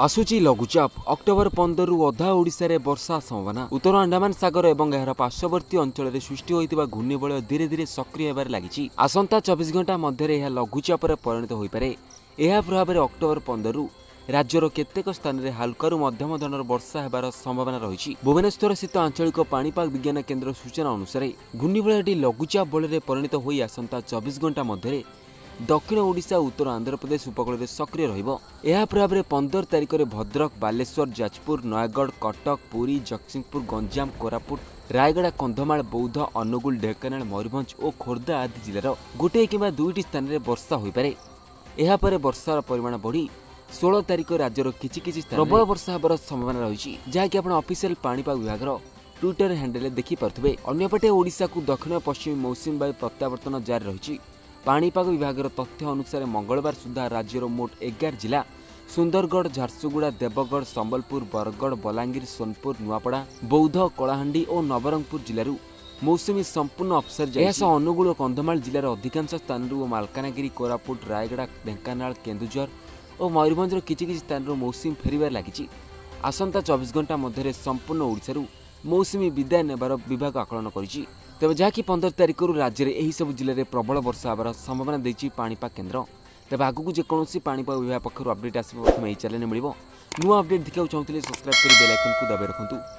आसुची लघुचाप अक्टोबर 15 रु अधा ओडिशारे वर्षा संभावना। उत्तर अंडमान सागर एवं एहर पार्श्ववर्ती अंचल सृष्टि होइतिबा घूर्णिबलय धीरे धीरे सक्रिय हेबार लागिछि। आसंता 24 घंटा मध्यरे एहा लघुचापरे परिणत होइ पारे। एहा प्रभाव में अक्टोबर 15 रु राज्यर केतेक स्थान में हाल्कु मध्यम धरणर वर्षा हेबार संभावना रही। भुवनेश्वर स्थित आंचलिक पाणीपाग विज्ञान केन्द्र सूचना अनुसार घूर्णिबलयटी लघुचाप बलरे परिणत होई आसंता 24 घंटा मध्यरे दक्षिण ओडिशा उत्तर आंध्र प्रदेश उपकूल सक्रिय रहिबो। एहा प्रभाव में 15 तारीख में भद्रक बालेश्वर जाजपुर नयगढ़ कटक पुरी जगतसिंहपुर गंजाम कोरापुट रायगड़ा कंधमाल बौद्ध अनुगुल ढेंकानाल मयूरभंज और खोर्धा आदि जिलार गोटे किंबा दुईटी स्थान में वर्षा हो पारे। एहापर वर्षार परिमाण बढ़ी 16 तारीख राज्यर किछि प्रबल वर्षा होबार संभावना रही, जहाँकि आपण ऑफिशियल पाणीपाग विभाग ट्विटर हैंडल देखिपारे। अन्यपटे ओडिशा को दक्षिण पश्चिम मौसुमी वायु प्रत्यावर्तन जारी रही। पाणीपाग विभाग तथ्य अनुसार मंगलवार सुधा राज्यर मोट 11 जिला सुंदरगढ़ झारसुगुड़ा देवगढ़ संबलपुर बरगढ़ बलांगीर सोनपुर नुआपड़ा बौद्ध कलाहांडी और नवरंगपुर जिलूर मौसुमी संपूर्ण अफसर जाए। अनुगुल और कंधमाल जिलार अधिकांश स्थान और मलकानगिरी कोरापुट रायगड़ा ढेंकानाल केन्दुझर और मयूरभंजर किछि स्थान मौसुमी फेरबार लगी। आसंता 24 घंटा मध्य संपूर्ण ओडिशारू मौसुमी विदाय नेबार विभाग आकलन कर तेज, जहाँकि 15 तारीख राज्य में यह सब जिले में प्रबल वर्षा होबार संभावना देछि पाणीपाग केन्द्र। तेज आगू जेकोसी पाणीपाग विभाग पक्षर अपडेट आसमें चैनल मिल। नुआ अपडेट देखा चाहूँ सब्सक्राइब कर बेल आइकन को दबाई रखुद।